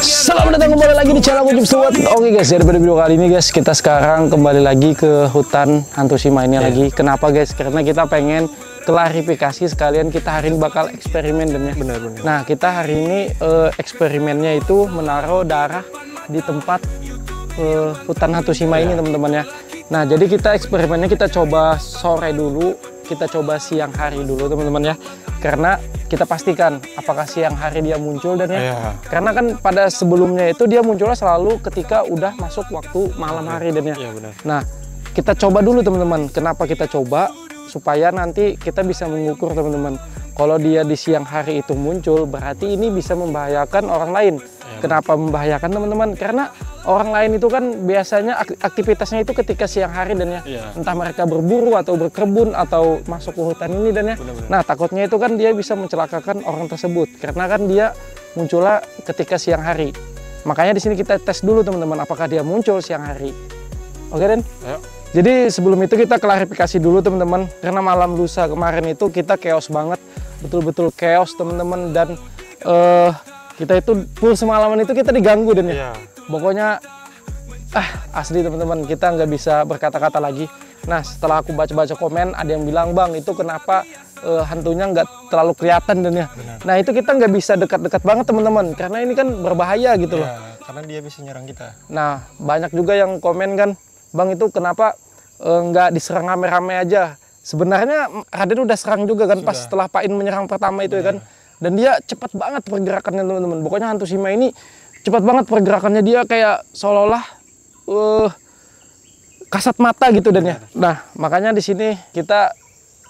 Selamat datang kembali lagi di channel Cupstuwerd. Oke guys, daripada video kali ini guys, kita sekarang kembali lagi ke hutan Hantushima ini lagi. Kenapa guys? Karena kita pengen klarifikasi sekalian, kita hari ini bakal eksperimen dan ya. Benar. Nah, kita hari ini eksperimennya itu menaruh darah di tempat hutan Hantushima ini teman-teman ya. Nah, jadi kita eksperimennya kita coba sore dulu, kita coba siang hari dulu teman-teman ya. Karena kita pastikan apakah siang hari dia muncul dan ya. Karena kan pada sebelumnya itu dia munculnya selalu ketika udah masuk waktu malam hari dan ya. Nah, kita coba dulu teman-teman. Kenapa kita coba? Supaya nanti kita bisa mengukur teman-teman. Kalau dia di siang hari itu muncul, berarti ini bisa membahayakan orang lain. Kenapa membahayakan teman-teman? Karena orang lain itu kan biasanya aktivitasnya itu ketika siang hari dan ya. Entah mereka berburu atau berkebun atau masuk ke hutan ini dan ya. Nah, takutnya itu kan dia bisa mencelakakan orang tersebut. Karena kan dia munculnya ketika siang hari. Makanya di sini kita tes dulu teman-teman, apakah dia muncul siang hari. Oke Den? Ayo. Jadi sebelum itu kita klarifikasi dulu teman-teman. Karena malam lusa kemarin itu kita chaos banget. Betul-betul chaos teman-teman, dan kita itu full semalaman itu kita diganggu dan ya. Pokoknya asli teman-teman, kita nggak bisa berkata-kata lagi. Nah, setelah aku baca-baca komen, ada yang bilang, "Bang, itu kenapa hantunya nggak terlalu kelihatan dan ya?" Benar. Nah, itu kita nggak bisa dekat-dekat banget teman-teman, karena ini kan berbahaya gitu loh. Karena dia bisa nyerang kita. Nah, banyak juga yang komen kan, "Bang, itu kenapa nggak diserang rame-rame aja?" Sebenarnya Raden udah serang juga kan pas setelah Pak In menyerang pertama itu ya kan. Dan dia cepat banget pergerakannya teman-teman. Pokoknya Hantushima ini cepat banget pergerakannya, dia kayak seolah-olah kasat mata gitu dan ya. Nah, makanya di sini kita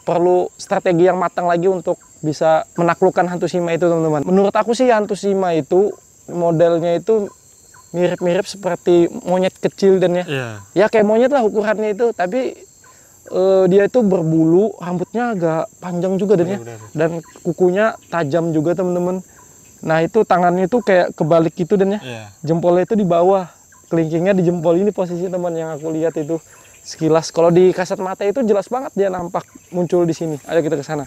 perlu strategi yang matang lagi untuk bisa menaklukkan Hantushima itu teman-teman. Menurut aku sih Hantushima itu modelnya itu mirip-mirip seperti monyet kecil dan ya. Ya kayak monyet lah ukurannya itu, tapi dia itu berbulu, rambutnya agak panjang juga dan ya, dan kukunya tajam juga teman-teman. Nah, itu tangannya itu kayak kebalik gitu dan ya. Jempolnya itu di bawah, kelingkingnya di jempol ini posisi teman yang aku lihat itu sekilas. Kalau di kasat mata itu jelas banget dia nampak muncul di sini. Ayo kita ke sana.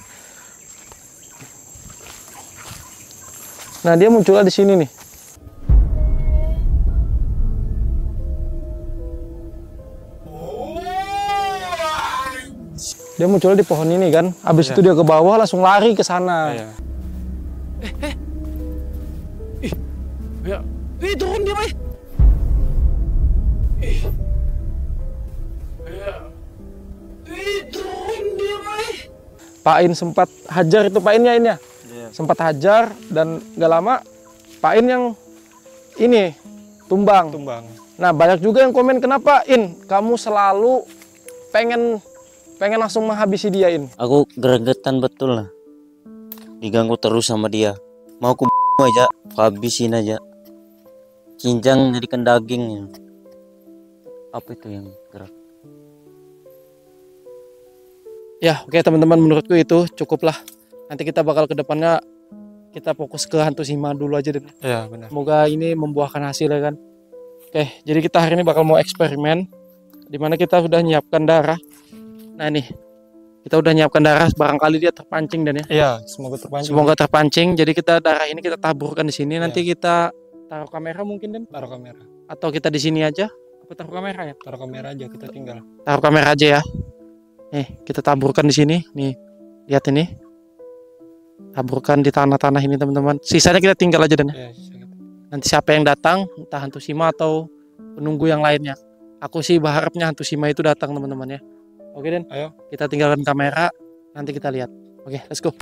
Nah, dia munculnya di sini nih. Dia muncul di pohon ini kan, abis itu dia ke bawah langsung lari ke sana. Turun dia, Pak. Pak In sempat hajar itu, Pak Innya ini. Sempat hajar dan gak lama Pak In yang ini tumbang. Nah, banyak juga yang komen, "Kenapa In kamu selalu pengen langsung menghabisi dia, In?" Aku gregetan betul lah. Diganggu terus sama dia. Mau ku aja, habisin aja. Cincang jadikan daging. Apa itu yang gerak? Ya, oke teman-teman, menurutku itu cukuplah. Nanti kita bakal ke depannya kita fokus ke Hantushima dulu aja deh. Ya, benar. Semoga ini membuahkan hasil ya kan. Oke, jadi kita hari ini bakal mau eksperimen di mana kita sudah menyiapkan darah. Nah, nih kita udah nyiapkan darah, barangkali dia terpancing dan ya. Iya, semoga terpancing. Semoga terpancing. Jadi kita darah ini kita taburkan di sini. Nanti kita taruh kamera mungkin Den. Taruh kamera. Atau kita di sini aja? Apa taruh kamera ya? Taruh kamera aja, kita tinggal. Taruh kamera aja ya. Nih, kita taburkan di sini. Nih, lihat ini. Taburkan di tanah-tanah ini, teman-teman. Sisanya kita tinggal aja Den. Ya, nanti siapa yang datang, entah Hantushima atau penunggu yang lainnya. Aku sih berharapnya Hantushima itu datang, teman-teman ya. Oke Den, ayo kita tinggalkan kamera, nanti kita lihat. Oke, let's go.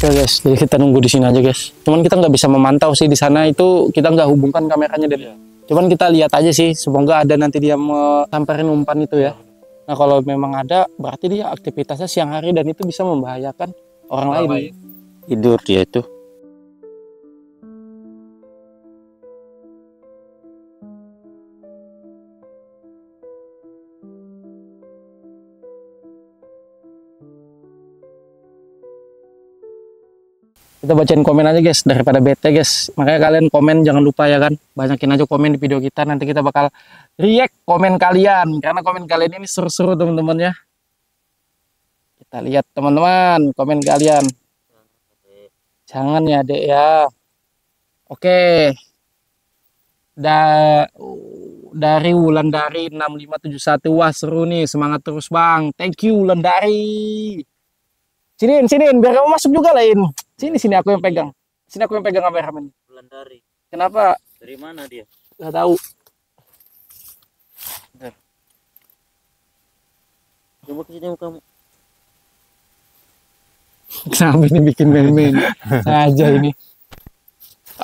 Oke guys, jadi kita nunggu di sini aja guys. Cuman kita nggak bisa memantau sih di sana itu, kita nggak hubungkan kameranya Den. Cuman kita lihat aja sih, semoga ada nanti dia samperin umpan itu ya. Nah, kalau memang ada, berarti dia aktivitasnya siang hari dan itu bisa membahayakan orang lain. Tidur dia itu. Kita bacain komen aja guys, daripada bete guys. Makanya kalian komen jangan lupa ya kan. Banyakin aja komen di video kita, nanti kita bakal react komen kalian. Karena komen kalian ini seru-seru teman-teman ya. Kita lihat teman-teman komen kalian. Jangan ya Dek ya. Oke. dari Wulandari 6571. Wah seru nih, semangat terus bang. Thank you Wulandari. Sini biar kamu masuk juga lain. Sini aku yang pegang. Sini aku yang pegang kameramen. Wulandari. Kenapa? Dari mana dia? Gak tahu. Bentar. Coba ke sini kamu. Kenapa ini bikin main-main aja ini.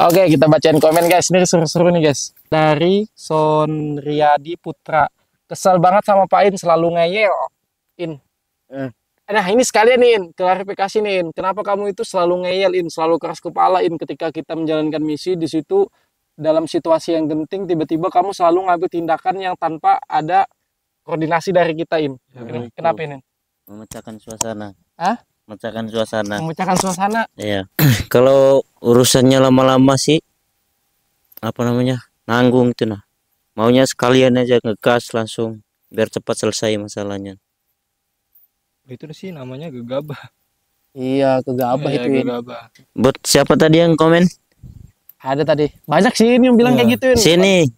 Oke, kita bacain komen guys. Ini seru-seru nih guys. Dari Sonriadi Putra. Kesel banget sama Pak In, selalu ngeyel. In. Nah ini sekalian In, klarifikasi nih In. Kenapa kamu itu selalu ngeyel In, selalu keras kepala In ketika kita menjalankan misi di situ dalam situasi yang genting tiba-tiba kamu selalu ngambil tindakan yang tanpa ada koordinasi dari kita In. Ya, kenapa In? Memecahkan suasana. Hah? memecahkan suasana iya. Kalau urusannya lama-lama sih apa namanya nanggung itu nah, maunya sekalian aja ngegas langsung biar cepat selesai masalahnya. Itu sih namanya gegabah. Iya gegabah ya, itu ya, gegabah. Buat siapa tadi yang komen? Ada tadi banyak sih ini yang bilang ya. Kayak gituin sini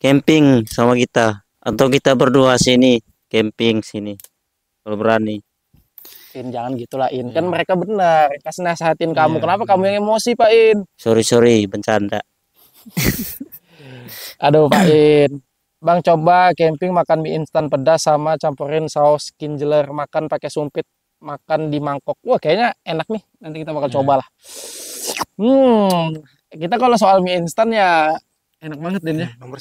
camping sama kita atau kita berdua sini camping sini kalau berani. In, jangan gitulah In, kan mereka benar kasih nasihatin kamu. Kenapa kamu yang emosi Pak In? Sorry bercanda. Aduh Pak In, bang coba camping makan mie instan pedas sama campurin saus kinjeler, makan pakai sumpit, makan di mangkok. Wah kayaknya enak nih, nanti kita bakal coba lah. Kita kalau soal mie instan ya enak banget Den ya, nomor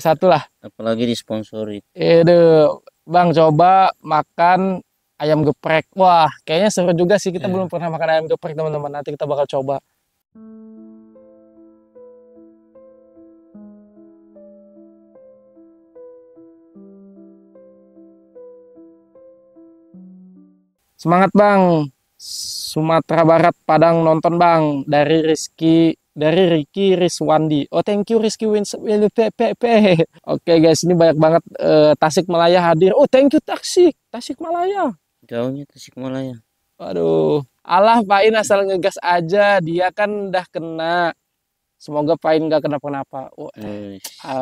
satu lah apalagi disponsori. Aduh bang coba makan ayam geprek. Wah kayaknya seru juga sih. Kita belum pernah makan ayam geprek teman-teman. Nanti kita bakal coba. Semangat bang. Sumatera Barat Padang nonton bang. Dari Riki Rizwandi. Oh thank you Rizky Winswil PPP. Oke guys ini banyak banget Tasikmalaya hadir. Oh thank you Tasikmalaya. Jauhnya Tasikmalaya. Aduh, alah Pak In asal ngegas aja, dia kan udah kena. Semoga Pak In gak kenapa-napa.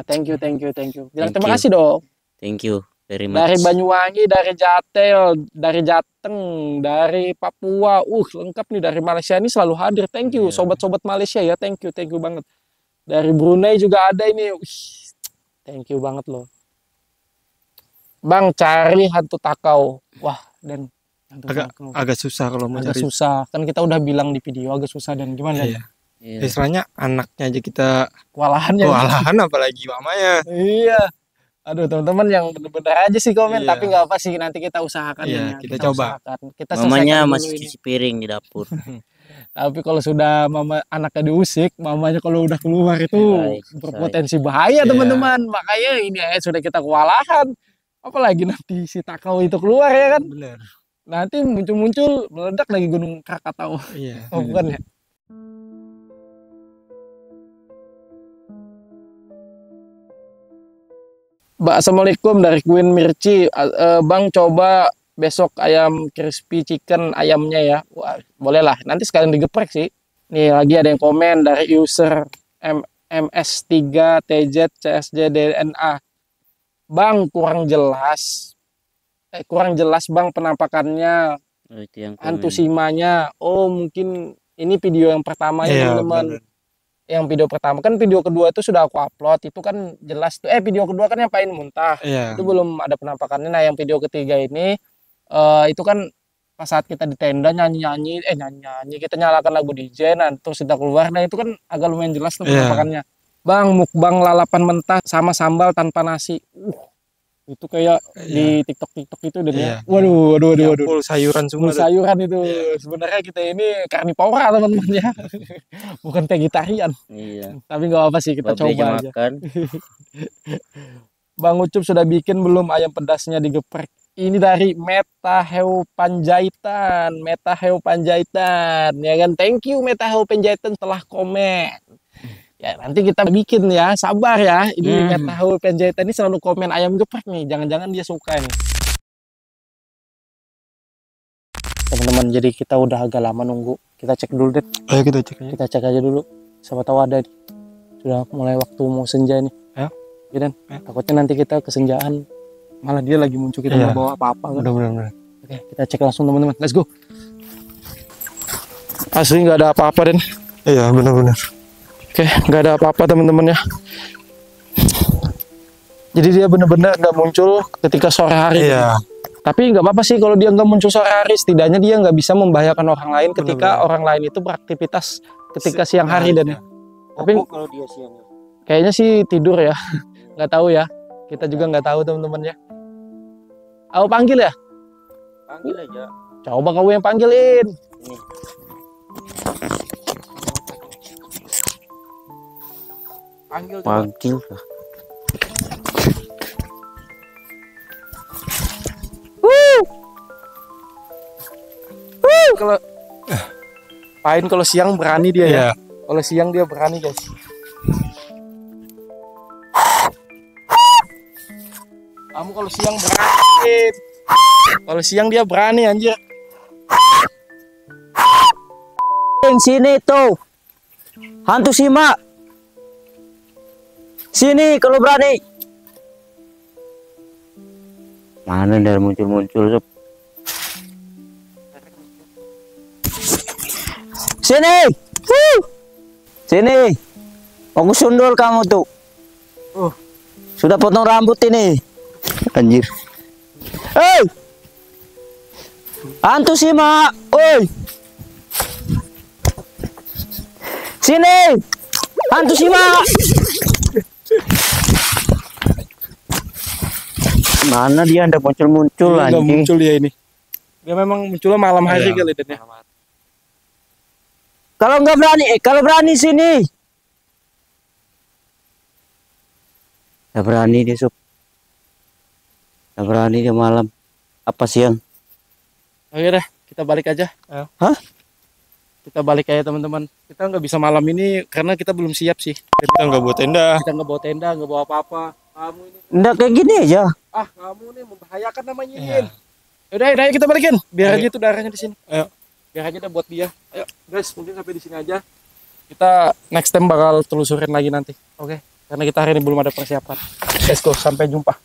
Thank you. Bilang thank terima kasih dong. Thank you very much. Dari Banyuwangi, dari Jatel, dari Jateng, dari Papua. Lengkap nih dari Malaysia ini selalu hadir. Thank you sobat-sobat Malaysia ya. Thank you banget. Dari Brunei juga ada ini. Thank you banget loh. Bang cari hantu takau. Wah dan agak susah kalau mau agak cari. Susah kan kita udah bilang di video agak susah dan gimana ya? Istilahnya anaknya aja kita kewalahan apalagi mamanya. Iya. Aduh teman-teman yang bener-bener aja sih komen tapi nggak apa sih nanti kita usahakan. Iya, kita coba. Kita mamanya masih cuci piring di dapur. Tapi kalau sudah mama anaknya diusik, mamanya kalau udah keluar itu berpotensi bahaya teman-teman. Makanya ini sudah kita kewalahan. Apalagi nanti si takau itu keluar ya kan? Bener. Nanti muncul-muncul meledak lagi Gunung Krakatau. Iya. Oh, bukan ya? Assalamualaikum dari Queen Mirci. Bang coba besok ayam crispy chicken ayamnya ya. Wah, bolehlah. Nanti sekalian digeprek sih. Nih lagi ada yang komen dari user MS3TJCSJDNA. Bang kurang jelas bang penampakannya Hantushimanya. Oh mungkin ini video yang pertama ya teman-teman. Yang video pertama kan, video kedua itu sudah aku upload itu kan jelas tuh. Video kedua kan yang Pak In muntah itu belum ada penampakannya. Nah yang video ketiga ini itu kan pas saat kita di tenda nyanyi-nyanyi kita nyalakan lagu DJ nah, terus kita keluar. Nah itu kan agak lumayan jelas tuh penampakannya. Bang mukbang lalapan mentah sama sambal tanpa nasi. Itu kayak di TikTok itu dan waduh. Full sayuran semua. Full sayuran itu. Sebenarnya kita ini karnivora teman-teman ya. Bukan vegetarian. Iya. Tapi nggak apa sih kita coba aja. Bang Ucup sudah bikin belum ayam pedasnya digeprek? Ini dari Meta Heu Panjaitan. Ya kan? Thank you Meta Heu Panjaitan telah komen. Ya, nanti kita bikin ya, sabar ya. Ini nggak tahu Panjaitan ini selalu komen ayam geprek nih. Jangan-jangan dia suka nih. Teman-teman, jadi kita udah agak lama nunggu. Kita cek dulu deh. Ayo kita cek aja dulu. Siapa tahu ada. Sudah mulai waktu mau senja nih. Ayo. Ya Dan, takutnya nanti kita kesenjaan malah dia lagi muncul, kita nggak bawa apa-apa kan? Bener-bener. Oke, kita cek langsung teman-teman. Let's go. Asli nggak ada apa-apa Den. Iya bener-bener. Oke, nggak ada apa-apa teman-teman ya. Jadi dia bener-bener nggak muncul ketika sore hari. Iya. Tapi nggak apa-apa sih kalau dia nggak muncul sore hari, setidaknya dia nggak bisa membahayakan orang lain ketika orang lain itu beraktivitas ketika siang hari Dan. Tapi kalau dia siang kayaknya sih tidur ya, nggak tahu ya, kita juga nggak tahu teman-teman ya. Aku panggil ya? Panggil aja. Coba kamu yang panggilin. Ini. Panggil. Panggil. Kalau Pak In kalau siang berani dia ya. Kalau siang dia berani guys. Kamu kalau siang berani. Kalau siang dia berani anjir. Sini tuh. Hantushima. Sini kalau berani. Mana dari muncul-muncul tuh. Sini, sini, aku sundul kamu tuh. Sudah potong rambut ini, anjir. Hei, Hantushima, oi, sini, Hantushima. Mana dia ada muncul-muncul lagi? Muncul dia ini. Dia memang munculnya malam hari kali Dan ya. Kalau nggak berani, kalau berani sini. Nggak berani dia Sob. Nggak berani dia malam. Apa siang? Oke deh, kita balik aja. Ayo. Hah? Kita balik aja teman-teman. Kita nggak bisa malam ini karena kita belum siap sih. Kita nggak bawa tenda. Kita nggak bawa tenda, nggak bawa apa-apa. Kamu ini. Nggak kayak gini aja. Ah, kamu nih membahayakan namanya ini. Udah, kita balikin. Biar aja tuh darahnya di sini. Ayo. Biar aja udah buat dia. Ayo guys, mungkin sampai di sini aja. Kita next time bakal telusurin lagi nanti. Oke, karena kita hari ini belum ada persiapan. Let's go, sampai jumpa.